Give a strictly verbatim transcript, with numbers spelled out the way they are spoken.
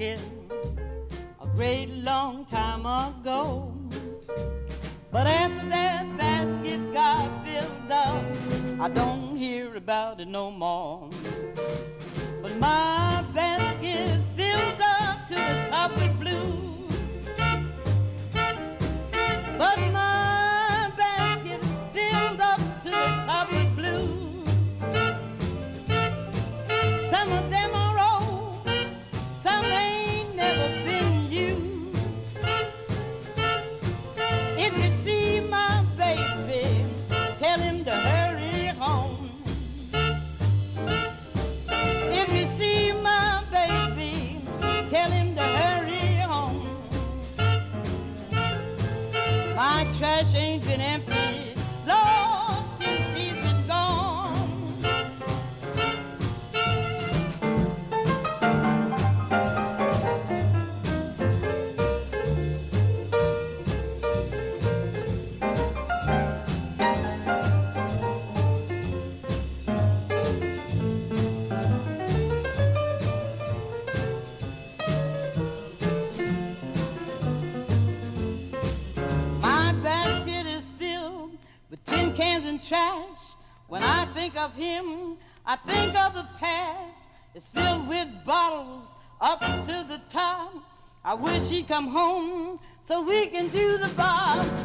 in a great long time ago. But after that basket got filled up, I don't hear about it no more. But my basket's filled up to the top with blue. But my basket's filled up to the top with blue. Some of them are old, some ain't never been used. If you see my baby, tell him to hurry home. If you see my baby, tell him to hurry home. My trash ain't been emptied, Lord, since he's been gone. Trash. When I think of him, I think of the past. It's filled with bottles up to the top. I wish he'd come home so we can do the bob.